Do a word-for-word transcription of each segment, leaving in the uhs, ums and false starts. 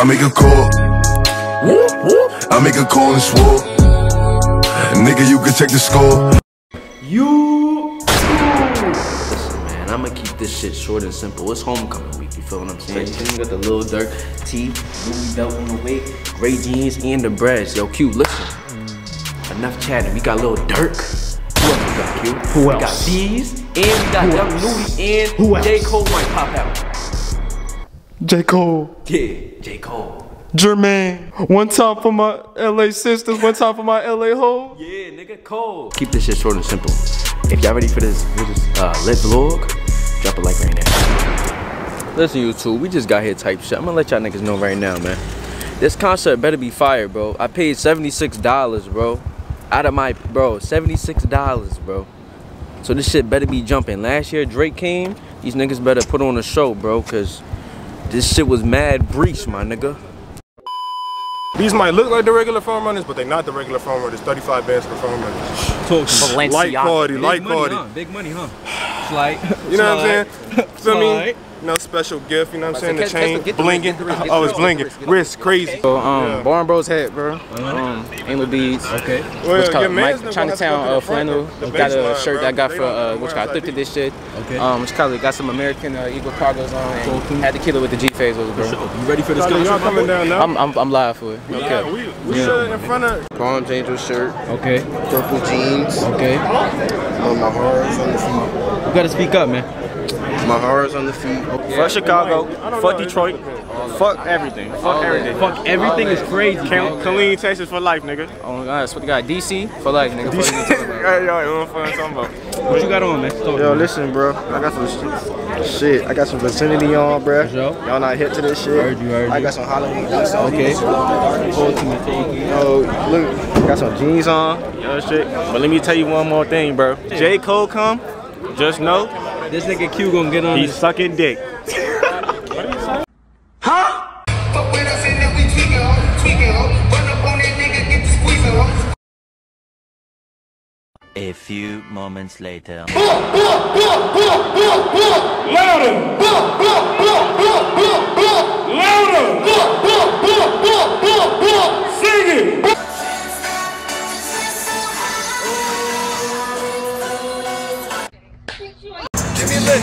I make a call. I make a call and swore. Nigga, you can check the score. You. Listen, man, I'ma keep this shit short and simple. It's homecoming week, you feel what I'm saying? You got the Lil Durk tee, Louis belt on the way, gray jeans, and the breads. Yo, Q, listen. Enough chatting. We got Lil Durk. Who else we got, Q? Who else? We got these, and we got Young Nudy, and J Cole might pop out. J Cole. Yeah, J Cole. Jermaine. One time for my L A sisters, one time for my L A hoes. Yeah, nigga, Cole. Keep this shit short and simple. If y'all ready for this, we'll just uh, lit vlog. Drop a like right now. Listen, you two, we just got here type shit. I'm gonna let y'all niggas know right now, man. This concert better be fire, bro. I paid seventy-six dollars, bro. Out of my, bro, seventy-six dollars, bro. So this shit better be jumping. Last year Drake came, these niggas better put on a show, bro, cause this shit was mad breach, my nigga. These might look like the regular phone runners, but they not the regular phone runners. thirty-five bands for phone runners. Balenciaga. Light party, big light money, party. Huh? Big money, huh? It's like, you know what I'm saying? Feel me? No special gift, you know what I'm saying? The chain, blinging. Oh, it's blinging. Wrist, crazy. So, um, yeah. Barn Bros hat, bro. Um, aim with beads. Okay. Well, what's called? Mike, Chinatown uh, flannel. Got a shirt that I got for, uh, what's called? I thrifted this shit. Okay. Um, what's called? Got some American uh, Eagle cargos on. And had to kill it with the G phase, bro. You ready for this? Y'all coming down now? I'm, I'm, I'm live for it. Okay. Yeah, we, we yeah. Should in front of. Palms Angels shirt. Okay. Purple jeans. Okay. Um, my horrors on the feet. You gotta speak up, man. My horror's on the feet. Yeah. Fuck Chicago. Fuck Detroit. Fuck everything. Fuck everything. Fuck everything is crazy. Killeen, Texas for life, nigga. Oh my God, that's what you got. D C for life, nigga. D C. Hey, yo, what I'm talking about? What you got on, man? Yo, listen, bro. I got some shit. I got some vicinity on, bro. Y'all not hip to this shit. Heard you, heard you. I got some Halloween. Okay. Yo, look. Got some jeans on. Yo, shit. But let me tell you one more thing, bro. J Cole come. Just know. This nigga Q gonna get on. He's this. Sucking dick. Huh? But when I say that we tweaking on, tweaking on, run up on that nigga, get the squeezing on. A few moments later. Louder! Louder! Sing it!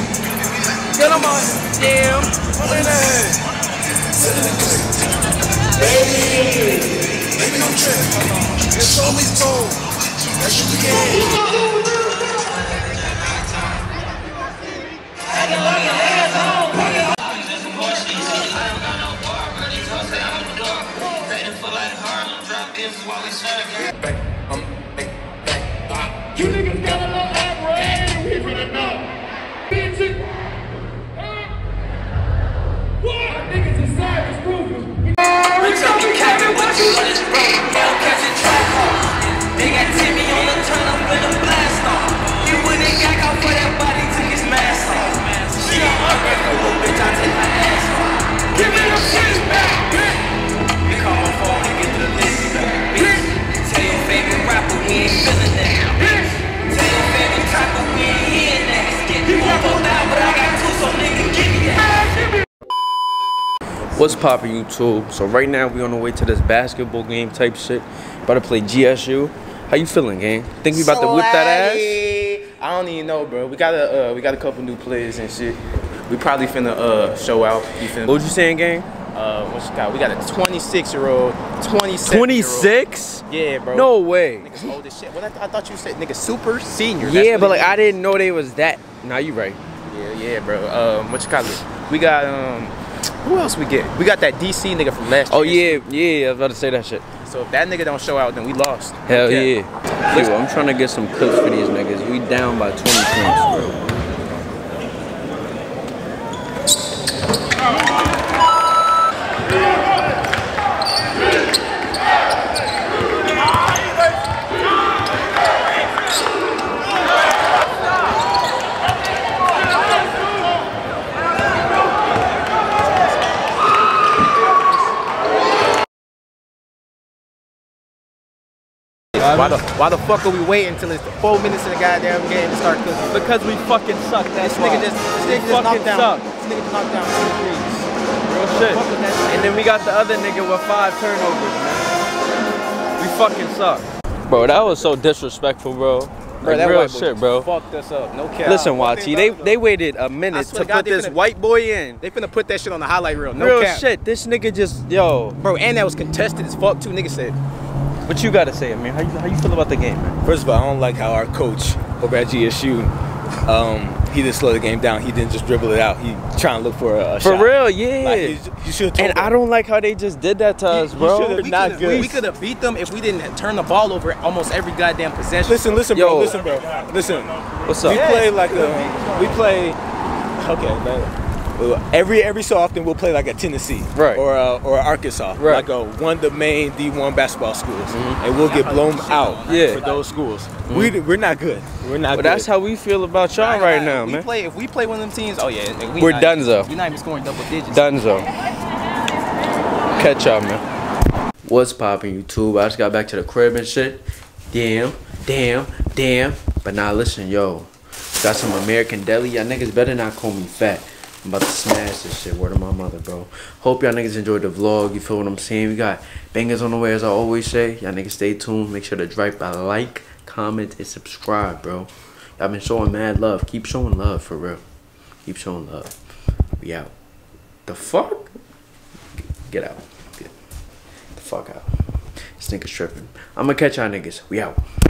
Get 'em on, damn, I'm in the head. Baby, baby, don't trip. It's always cold. That shit we get. I can lock your ass home. You niggas got a little act right, we really know. Bitches. What's poppin', YouTube? So right now we on the way to this basketball game type shit. About to play G S U. How you feeling, gang? Think we about to whip that ass? I don't even know, bro. We got a uh, we got a couple new players and shit. We probably finna uh show out. You finna what you saying, gang? Uh, what you got? We got a twenty-six year old, twenty-seven. twenty-six? Yeah, bro. No way. Niggas old as shit. Well, I, th I thought you said nigga super senior. Yeah, but like is. I didn't know they was that. Nah, you right. Yeah, yeah, bro. Um, what you call it? We got um. Who else we get? We got that D C nigga from last year. Oh yeah, yeah, I was about to say that shit. So if that nigga don't show out, then we lost. Hell okay. Yeah. Yo, I'm trying to get some clips for these niggas. We down by twenty points, bro. Why the, why the fuck are we waiting until it's four minutes in the goddamn game to start cooking? Because we fucking suck, that's why. This nigga just knocked down. This nigga just knocked down. Real shit. And then we got the other nigga with five turnovers, man. We fucking suck. Bro, that was so disrespectful, bro. Bro, that real shit, bro. Fucked us up. No cap. Listen, Y T, they they waited a minute to put this white boy in. They finna put that shit on the highlight reel. No cap. Real shit. This nigga just yo, bro. And that was contested as fuck too. Nigga said. What you gotta say, man? How you how you feel about the game, man? First of all, I don't like how our coach over at G S U, um, he didn't slow the game down. He didn't just dribble it out. He trying to look for a, a for shot. For real, yeah. Like, you should. And him. I don't like how they just did that to us, bro. We're not good. We could have beat them if we didn't turn the ball over almost every goddamn possession. Listen, listen, Yo. bro. Listen, bro. Listen. What's up? We yes. play like a. We play. Okay, man. Every every so often we'll play like a Tennessee right. or a, or a Arkansas, right. like a one of the main D one basketball schools, mm -hmm. and we'll get blown out yeah. for those schools. Mm -hmm. We we're not good. We're not. But good. That's how we feel about y'all right now, we man. Play, if we play one of them teams, oh yeah, we we're not, Dunzo. We're not even scoring double digits. Dunzo. Catch y'all, man. What's poppin', YouTube? I just got back to the crib and shit. Damn, damn, damn. But now nah, listen, yo, got some American Deli. Y'all niggas better not call me fat. I'm about to smash this shit. Word of my mother, bro. Hope y'all niggas enjoyed the vlog. You feel what I'm saying? We got bangers on the way, as I always say. Y'all niggas stay tuned. Make sure to drop a like, comment, and subscribe, bro. Y'all been showing mad love. Keep showing love, for real. Keep showing love. We out. The fuck? Get out. Get the fuck out. This nigga's tripping. I'm gonna catch y'all niggas. We out.